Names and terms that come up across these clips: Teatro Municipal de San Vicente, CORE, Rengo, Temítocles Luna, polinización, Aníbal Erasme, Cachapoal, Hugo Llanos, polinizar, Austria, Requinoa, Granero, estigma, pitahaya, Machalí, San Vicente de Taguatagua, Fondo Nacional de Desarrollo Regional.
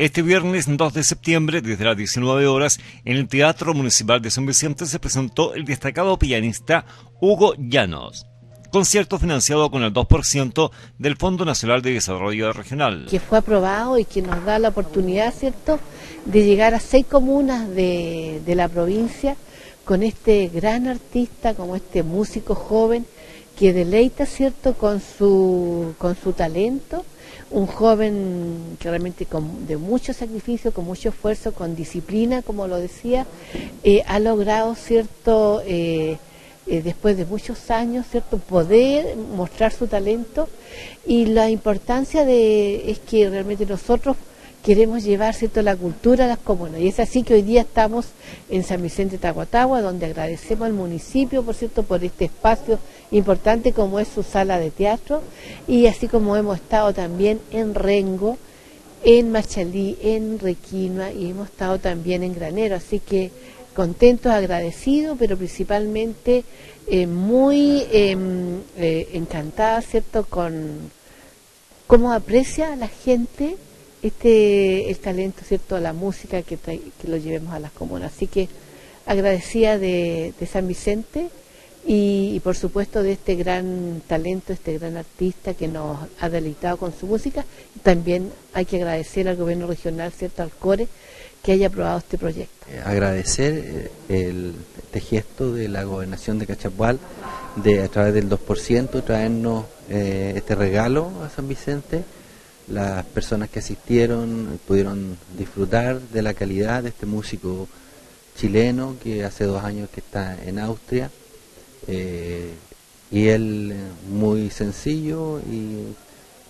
Este viernes 2 de septiembre, desde las 19 horas, en el Teatro Municipal de San Vicente se presentó el destacado pianista Hugo Llanos. Concierto financiado con el 2% del Fondo Nacional de Desarrollo Regional. Que fue aprobado y que nos da la oportunidad, ¿cierto?, de llegar a 6 comunas de la provincia con este gran artista, como este músico joven que deleita, ¿cierto?, con su talento. Un joven que realmente de mucho sacrificio, con mucho esfuerzo, con disciplina, como lo decía, ha logrado, ¿cierto?, después de muchos años, ¿cierto?, poder mostrar su talento. Y la importancia es que realmente nosotros queremos llevar, ¿cierto?, la cultura a las comunas, y es así que hoy día estamos en San Vicente de Taguatagua, donde agradecemos al municipio, por cierto, por este espacio importante como es su sala de teatro, y así como hemos estado también en Rengo, en Machalí, en Requinoa, y hemos estado también en Granero, así que contentos, agradecidos, pero principalmente muy encantada, ¿cierto?, con cómo aprecia a la gente el talento, ¿cierto?, la música que lo llevemos a las comunas. Así que agradecida de San Vicente y por supuesto de este gran talento, este gran artista que nos ha deleitado con su música. También hay que agradecer al gobierno regional, ¿cierto?, al CORE, que haya aprobado este proyecto. Agradecer este gesto de la gobernación de Cachapoal, a través del 2%, traernos este regalo a San Vicente. Las personas que asistieron pudieron disfrutar de la calidad de este músico chileno que hace 2 años que está en Austria, y él muy sencillo y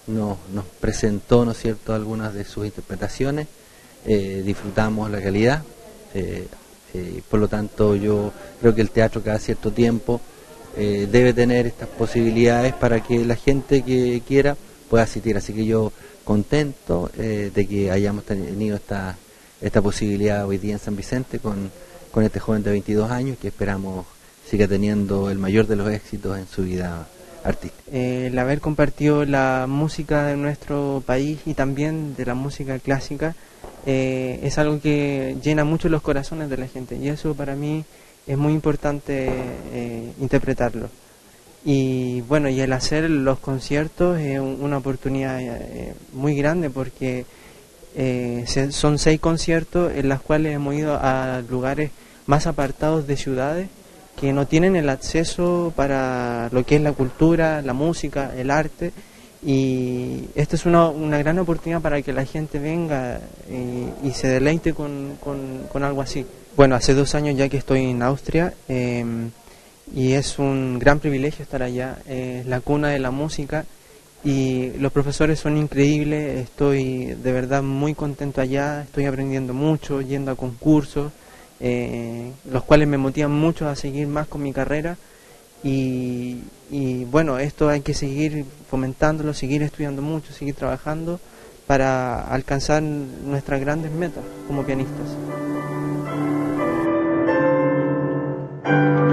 nos presentó, ¿no es cierto?, algunas de sus interpretaciones. Disfrutamos la calidad, por lo tanto yo creo que el teatro cada cierto tiempo debe tener estas posibilidades para que la gente que quiera pueda asistir, así que yo contento de que hayamos tenido esta posibilidad hoy día en San Vicente con este joven de 22 años que esperamos siga teniendo el mayor de los éxitos en su vida artística. El haber compartido la música de nuestro país y también de la música clásica es algo que llena mucho los corazones de la gente, y eso para mí es muy importante interpretarlo. Y bueno, y el hacer los conciertos es una oportunidad muy grande, porque son 6 conciertos en los cuales hemos ido a lugares más apartados de ciudades que no tienen el acceso para lo que es la cultura, la música, el arte, y esto es una gran oportunidad para que la gente venga y se deleite con algo así. Bueno, hace 2 años ya que estoy en Austria, y es un gran privilegio estar allá, es la cuna de la música y los profesores son increíbles, estoy de verdad muy contento allá, estoy aprendiendo mucho, yendo a concursos, los cuales me motivan mucho a seguir más con mi carrera, y bueno, esto hay que seguir fomentándolo, seguir estudiando mucho, seguir trabajando para alcanzar nuestras grandes metas como pianistas.